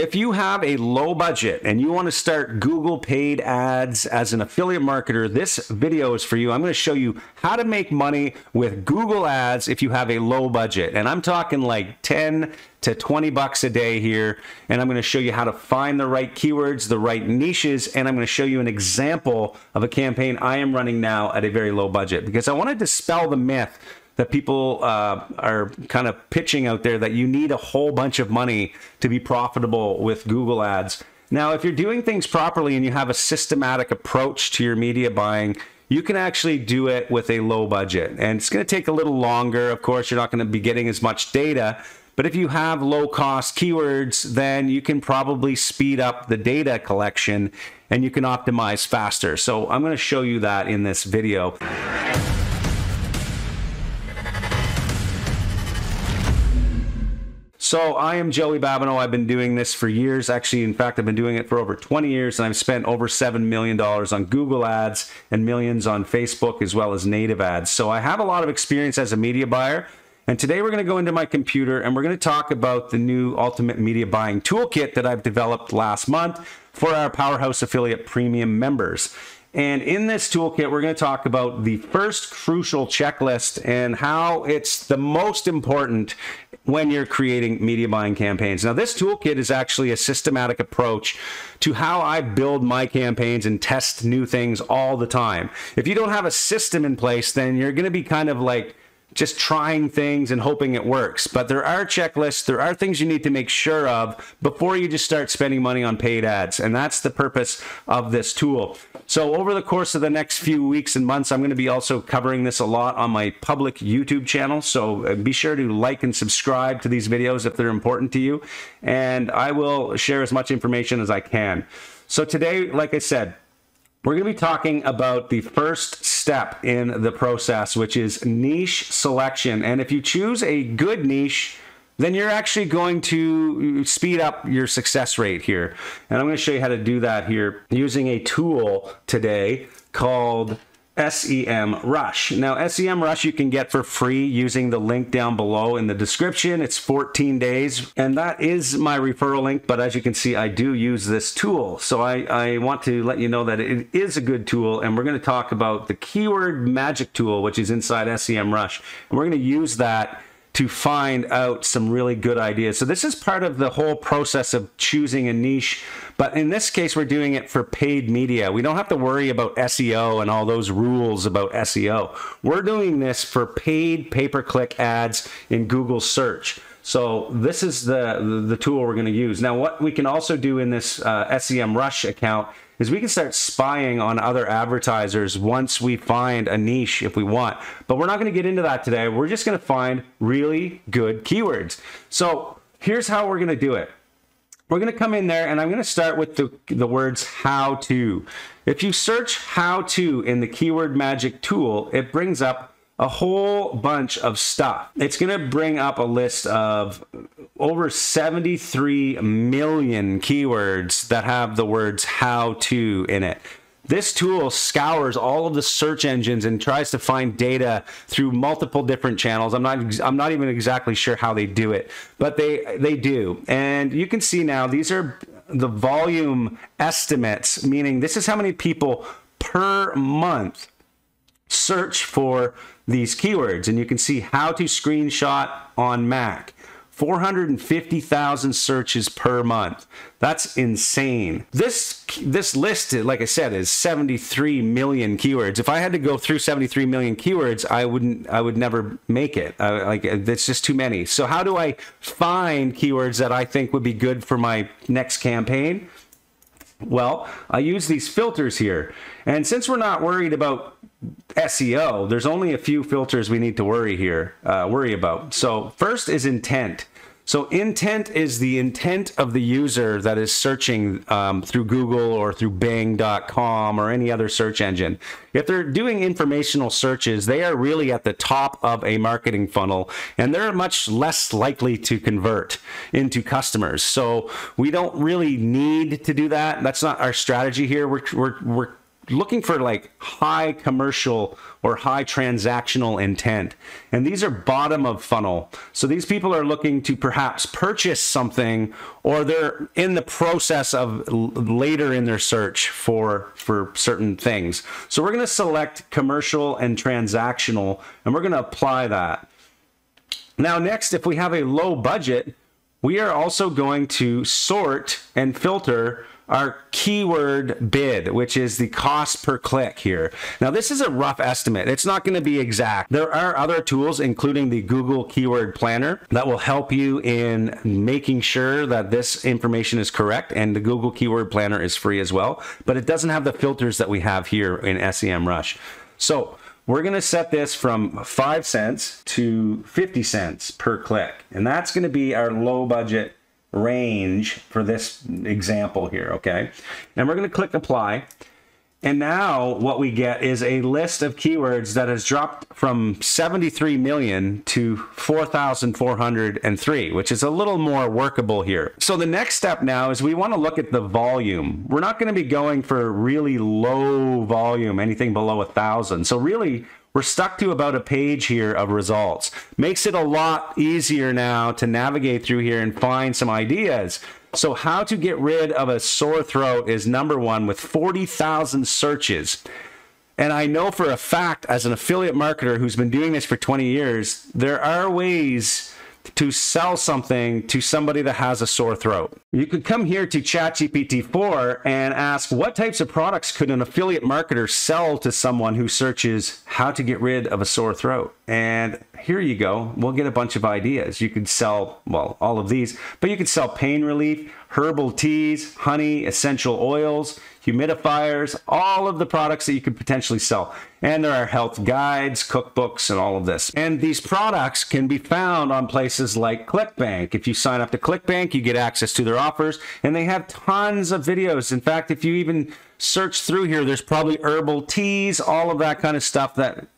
If you have a low budget and you want to start Google paid ads as an affiliate marketer, this video is for you. I'm going to show you how to make money with Google ads if you have a low budget. And I'm talking like 10 to 20 bucks a day here. And I'm going to show you how to find the right keywords, the right niches. And I'm going to show you an example of a campaign I am running now at a very low budget, because I want to dispel the myth that people are kind of pitching out there that you need a whole bunch of money to be profitable with Google ads. Now, if you're doing things properly and you have a systematic approach to your media buying, you can actually do it with a low budget. And it's gonna take a little longer. Of course, you're not gonna be getting as much data, but if you have low cost keywords, then you can probably speed up the data collection and you can optimize faster. So I'm gonna show you that in this video. So I am Joey Babineau. I've been doing this for years. Actually, in fact, I've been doing it for over 20 years, and I've spent over $7 million on Google ads and millions on Facebook as well as native ads. So I have a lot of experience as a media buyer. And today we're going to go into my computer and we're going to talk about the new Ultimate Media Buying Toolkit that I've developed last month for our Powerhouse Affiliate Premium members. And in this toolkit, we're going to talk about the first crucial checklist and how it's the most important when you're creating media buying campaigns. Now, this toolkit is actually a systematic approach to how I build my campaigns and test new things all the time. If you don't have a system in place, then you're going to be kind of like just trying things and hoping it works. But there are checklists, there are things you need to make sure of before you just start spending money on paid ads. And that's the purpose of this tool. So over the course of the next few weeks and months, I'm going to be also covering this a lot on my public YouTube channel. So be sure to like and subscribe to these videos if they're important to you. And I will share as much information as I can. So today, like I said, we're going to be talking about the first step in the process, which is niche selection. And if you choose a good niche, then you're actually going to speed up your success rate here. And I'm going to show you how to do that here using a tool today called SEMrush. Now, SEMrush you can get for free using the link down below in the description. It's 14 days, and that is my referral link, but as you can see, I do use this tool. So I want to let you know that it is a good tool, and we're going to talk about the keyword magic tool, which is inside SEMrush, and we're going to use that to find out some really good ideas. So this is part of the whole process of choosing a niche, but in this case, we're doing it for paid media. We don't have to worry about SEO and all those rules about SEO. We're doing this for paid pay-per-click ads in Google search. So this is the tool we're gonna use. Now, what we can also do in this SEMrush account is we can start spying on other advertisers once we find a niche if we want. But we're not gonna get into that today. We're just gonna find really good keywords. So here's how we're gonna do it. We're gonna come in there and I'm gonna start with the words how to. If you search how to in the keyword magic tool, it brings up a whole bunch of stuff. It's gonna bring up a list of over 73 million keywords that have the words how to in it. This tool scours all of the search engines and tries to find data through multiple different channels. I'm not even exactly sure how they do it, but they do. And you can see now these are the volume estimates, meaning this is how many people per month search for these keywords. And you can see how to screenshot on Mac. 450,000 searches per month. That's insane. This list, like I said, is 73 million keywords. If I had to go through 73 million keywords, I would never make it. That's just too many. So how do I find keywords that I think would be good for my next campaign? Well, I use these filters here. And since we're not worried about SEO, there's only a few filters we need to worry about. So first is intent. So intent is the intent of the user that is searching through Google or through Bing.com or any other search engine. If they're doing informational searches, they are really at the top of a marketing funnel, and they're much less likely to convert into customers. So we don't really need to do that. That's not our strategy here. We're looking for like high commercial or high transactional intent. And these are bottom of funnel. So these people are looking to perhaps purchase something, or they're in the process of later in their search for certain things. So we're going to select commercial and transactional, and we're going to apply that. Now, next, if we have a low budget, we are also going to sort and filter our keyword bid, which is the cost per click here. Now, this is a rough estimate. It's not going to be exact. There are other tools, including the Google Keyword Planner, that will help you in making sure that this information is correct. And the Google Keyword Planner is free as well, but it doesn't have the filters that we have here in SEMrush. So we're going to set this from 5 cents to 50 cents per click. And that's going to be our low budget range for this example here, okay? And we're going to click apply. And now what we get is a list of keywords that has dropped from 73 million to 4,403, which is a little more workable here. So the next step now is we want to look at the volume. We're not going to be going for really low volume, anything below 1,000. So really, we're stuck to about a page here of results. Makes it a lot easier now to navigate through here and find some ideas. So how to get rid of a sore throat is #1 with 40,000 searches. And I know for a fact, as an affiliate marketer who's been doing this for 20 years, there are ways to sell something to somebody that has a sore throat. You could come here to ChatGPT4 and ask, what types of products could an affiliate marketer sell to someone who searches how to get rid of a sore throat? And here you go, we'll get a bunch of ideas. You could sell, well, all of these, but you could sell pain relief, herbal teas, honey, essential oils, humidifiers, all of the products that you could potentially sell. And there are health guides, cookbooks, and all of this. And these products can be found on places like ClickBank. If you sign up to ClickBank, you get access to their offers, and they have tons of videos. In fact, if you even search through here, there's probably herbal teas, all of that kind of stuff that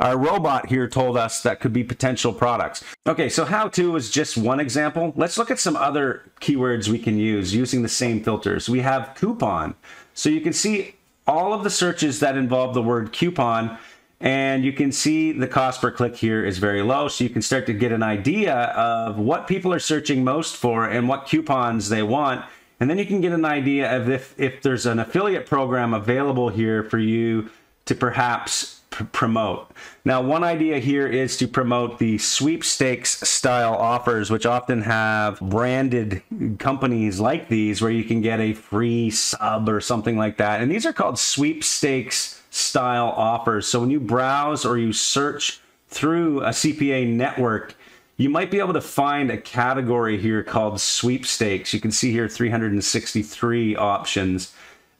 our robot here told us that could be potential products. Okay, so how to is just one example. Let's look at some other keywords we can use using the same filters. We have coupon. So you can see all of the searches that involve the word coupon, and you can see the cost per click here is very low. So you can start to get an idea of what people are searching most for and what coupons they want. And then you can get an idea of if there's an affiliate program available here for you to perhaps promote. Now, one idea here is to promote the sweepstakes style offers, which often have branded companies like these where you can get a free sub or something like that. And these are called sweepstakes style offers. So when you browse or you search through a CPA network, you might be able to find a category here called sweepstakes. You can see here 363 options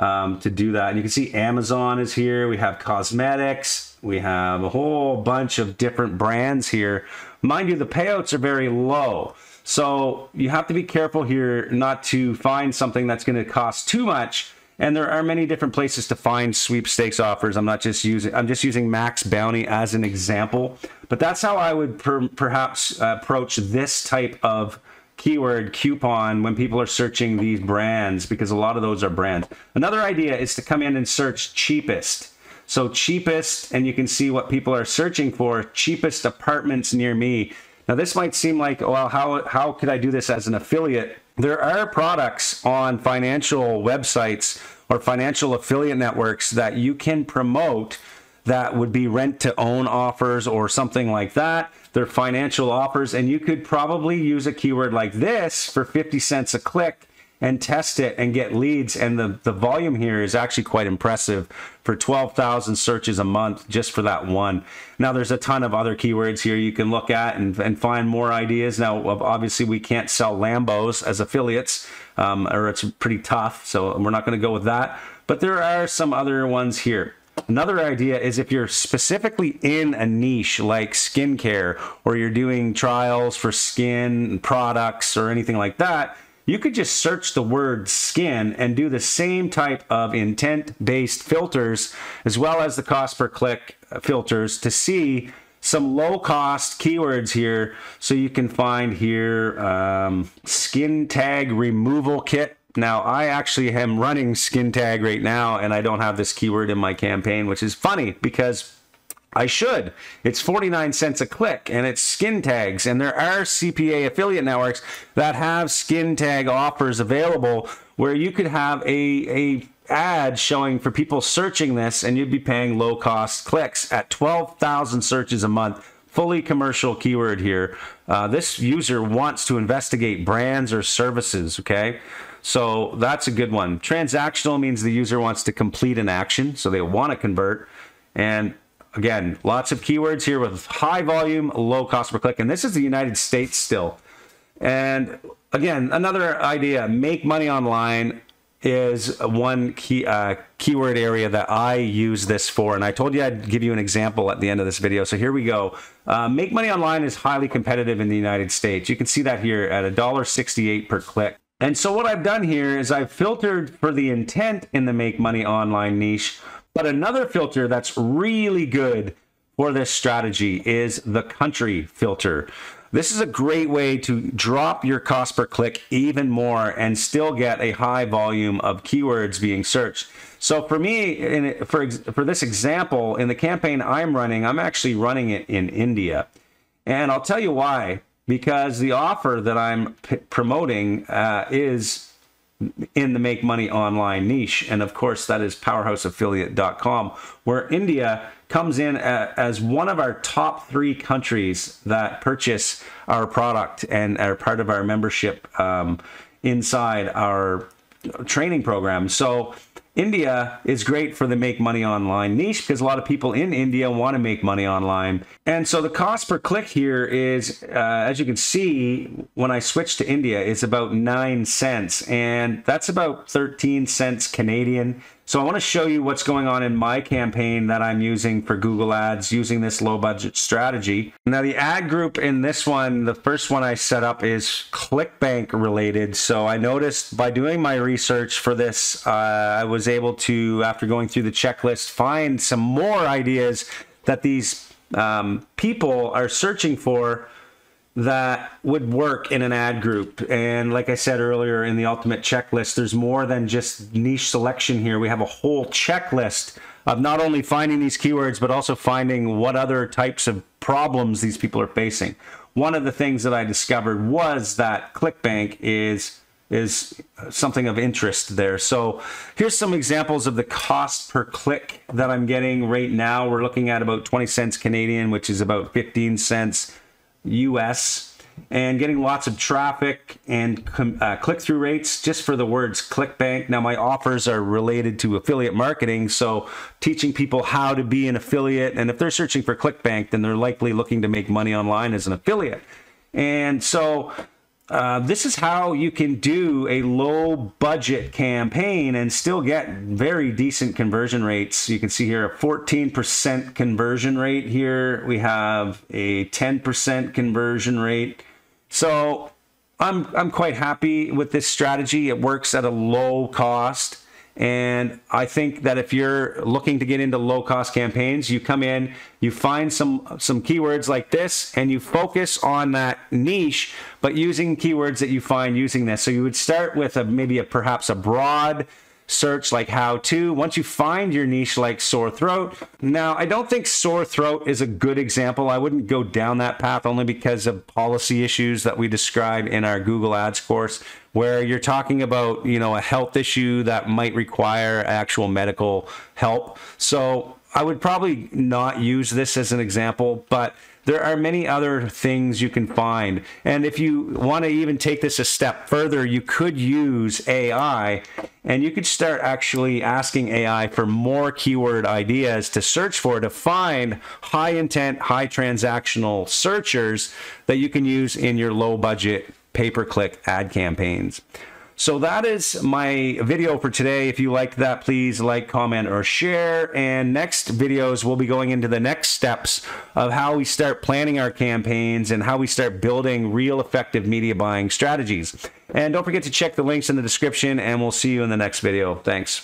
to do that. And you can see Amazon is here. We have cosmetics. We have a whole bunch of different brands here. Mind you, the payouts are very low. So you have to be careful here not to find something that's going to cost too much. And there are many different places to find sweepstakes offers. I'm just using Max Bounty as an example, but that's how I would perhaps approach this type of keyword, coupon, when people are searching these brands, because a lot of those are brands. Another idea is to come in and search cheapest. So cheapest, and you can see what people are searching for. Cheapest apartments near me. Now this might seem like, well, how could I do this as an affiliate? There are products on financial websites or financial affiliate networks that you can promote that would be rent-to-own offers or something like that. They're financial offers, and you could probably use a keyword like this for 50 cents a click and test it and get leads. And the volume here is actually quite impressive for 12,000 searches a month just for that one. Now, there's a ton of other keywords here you can look at and find more ideas. Now, obviously, we can't sell Lambos as affiliates, or it's pretty tough, so we're not going to go with that. But there are some other ones here. Another idea is if you're specifically in a niche like skincare, or you're doing trials for skin products or anything like that, you could just search the word skin and do the same type of intent-based filters as well as the cost per click filters to see some low-cost keywords here. So you can find here skin tag removal kit, Now, I actually am running skin tag right now, and I don't have this keyword in my campaign, which is funny because I should. It's 49 cents a click, and it's skin tags. And there are CPA affiliate networks that have skin tag offers available where you could have a ad showing for people searching this, and you'd be paying low-cost clicks at 12,000 searches a month. Fully commercial keyword here. This user wants to investigate brands or services, okay? So that's a good one. Transactional means the user wants to complete an action, so they want to convert. And again, lots of keywords here with high volume, low cost per click. And this is the United States still. And again, another idea, make money online is one key keyword area that I use this for, and I told you I'd give you an example at the end of this video, so here we go. Make money online is highly competitive in the United States. You can see that here at $1.68 per click. And so what I've done here is I've filtered for the intent in the make money online niche, but another filter that's really good for this strategy is the country filter. This is a great way to drop your cost per click even more and still get a high volume of keywords being searched. So for me, for this example, in the campaign I'm running, I'm actually running it in India. And I'll tell you why, because the offer that I'm promoting is in the make money online niche. And of course, that is powerhouseaffiliate.com, where India comes in as one of our top 3 countries that purchase our product and are part of our membership inside our training program. So India is great for the make money online niche because a lot of people in India want to make money online. And so the cost per click here is, as you can see, when I switch to India, it's about 9 cents, and that's about 13 cents Canadian. So I want to show you what's going on in my campaign that I'm using for Google Ads using this low budget strategy. Now the ad group in this one, the first one I set up is ClickBank related. So I noticed by doing my research for this, I was able to, after going through the checklist, find some more ideas that these people are searching for that would work in an ad group. And like I said earlier in the ultimate checklist, there's more than just niche selection here. We have a whole checklist of not only finding these keywords, but also finding what other types of problems these people are facing. One of the things that I discovered was that ClickBank is something of interest there. So here's some examples of the cost per click that I'm getting right now. We're looking at about 20 cents Canadian, which is about 15 cents US, and getting lots of traffic and click-through rates just for the words ClickBank. Now my offers are related to affiliate marketing, so teaching people how to be an affiliate, and if they're searching for ClickBank, then they're likely looking to make money online as an affiliate. And so this is how you can do a low budget campaign and still get very decent conversion rates. You can see here a 14% conversion rate here. We have a 10% conversion rate. So I'm quite happy with this strategy. It works at a low cost. And I think that if you're looking to get into low-cost campaigns, you come in, you find some keywords like this, and you focus on that niche, but using keywords that you find using this. So you would start with perhaps a broad search like how to. Once you find your niche like sore throat. Now, I don't think sore throat is a good example. I wouldn't go down that path only because of policy issues that we describe in our Google Ads course, where you're talking about, you know, a health issue that might require actual medical help. So I would probably not use this as an example, but there are many other things you can find. And if you want to even take this a step further, you could use AI, and you could start actually asking AI for more keyword ideas to search for, to find high intent, high transactional searchers that you can use in your low budget pay-per-click ad campaigns. So that is my video for today. If you liked that, please like, comment, or share. And next videos, we'll be going into the next steps of how we start planning our campaigns and how we start building real effective media buying strategies. And don't forget to check the links in the description, and we'll see you in the next video. Thanks.